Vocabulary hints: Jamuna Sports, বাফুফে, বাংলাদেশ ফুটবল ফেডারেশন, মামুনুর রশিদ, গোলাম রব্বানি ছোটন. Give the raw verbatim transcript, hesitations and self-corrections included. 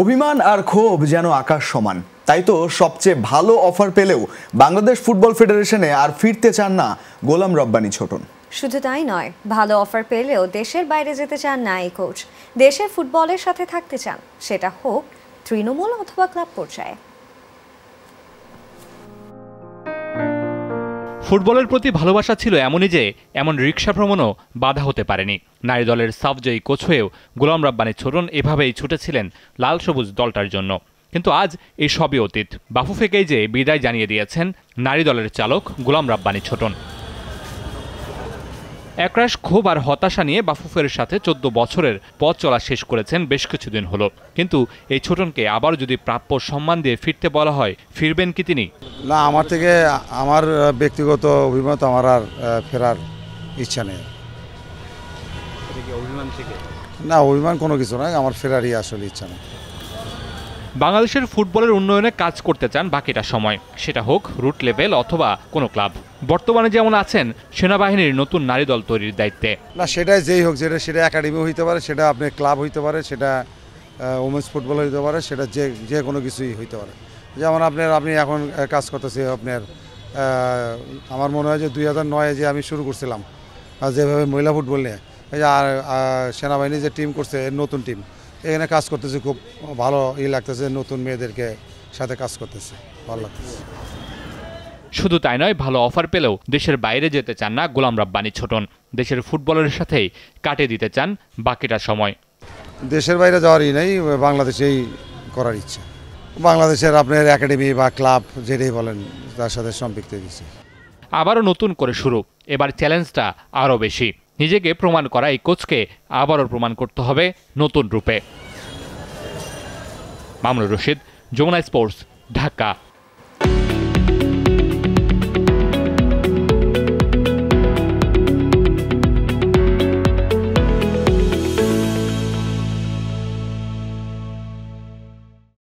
অভিমান আর ক্ষোভ যেন আকাশ সমান। তাই তো সবচেয়ে ভালো অফার পেলেও বাংলাদেশ ফুটবল ফেডারেশনে আর ফিরতে চান না গোলাম রব্বানি ছোটন। শুধু তাই নয়, ভালো অফার পেলেও দেশের বাইরে যেতে চান না এই কোচ। দেশের ফুটবলের সাথে থাকতে চান, সেটা হোক তৃণমূল অথবা ক্লাব পর্যায়ে। ফুটবলের প্রতি ভালোবাসা ছিল এমনই যে এমন রিক্সা ভ্রমণও বাধা হতে পারেনি। নারী দলের সাফজয়ী কোচ হয়েও গোলাম রব্বানি ছোটন এভাবেই ছুটেছিলেন লাল সবুজ দলটার জন্য। কিন্তু আজ এই সবই অতীত। বাফুফেকেই যে বিদায় জানিয়ে দিয়েছেন নারী দলের চালক গোলাম রব্বানি ছোটন। একরাশ ক্ষোভ আর হতাশা নিয়ে বাফুফের সাথে চোদ্দ বছরের পথ চলা শেষ করেছেন বেশ কিছুদিন হলো। কিন্তু এই ছোটনকে আবার যদি প্রাপ্য সম্মান দিয়ে ফিরতে বলা হয়, ফিরবেন কি তিনি? না, আমার থেকে আমার ব্যক্তিগত অভিমত, আমার আর ফেরার ইচ্ছা নেই। না, অভিমান কোনো কিছু নয়, আমার ফেরারই আসলে ইচ্ছা নেই। বাংলাদেশের ফুটবলের উন্নয়নে কাজ করতে চান বাকিটা সময়, সেটা হোক রুট লেভেল অথবা কোনো ক্লাব। বর্তমানে যেমন আছেন সেনাবাহিনীর নতুন নারী দল তৈরির দায়িত্বে। না, সেটা যেই হোক, যেটা সেটা একাডেমি হইতে পারে, সেটা আপনি ক্লাব হইতে পারে, সেটা ওমেন্স ফুটবল হইতে পারে, সেটা যে যে কোনো কিছুই হইতে পারে। যেমন আপনার আপনি এখন কাজ করতেছে আপনার, আমার মনে হয় যে দুই হাজার নয়ে যে আমি শুরু করছিলাম যেভাবে মহিলা ফুটবল নিয়ে, আর সেনাবাহিনী যে টিম করছে নতুন টিম, এখানে কাজ করতেছে, খুব ভালো ই লাগতেছে, নতুন মেয়েদেরকে সাথে কাজ করতেছে, ভালো লাগতেছে। শুধু তাই নয়, ভালো অফার পেলেও দেশের বাইরে যেতে চান না গোলাম রব্বানি ছোটন। দেশের ফুটবলের সাথেই কাটিয়ে দিতে চান বাকিটা সময়। দেশের বাইরে যাওয়ারই নেই, বাংলাদেশেই করার ইচ্ছে। বাংলাদেশের আপনার একাডেমি বা ক্লাব যেটাই বলেন, তার সাথে সম্পৃক্ত দিচ্ছে। আবারও নতুন করে শুরু, এবার চ্যালেঞ্জটা আরও বেশি। নিজেকে প্রমাণ করা এই কোচকে আবারও প্রমাণ করতে হবে নতুন রূপে। মামুনুর রশিদ, যমুনা স্পোর্টস, ঢাকা।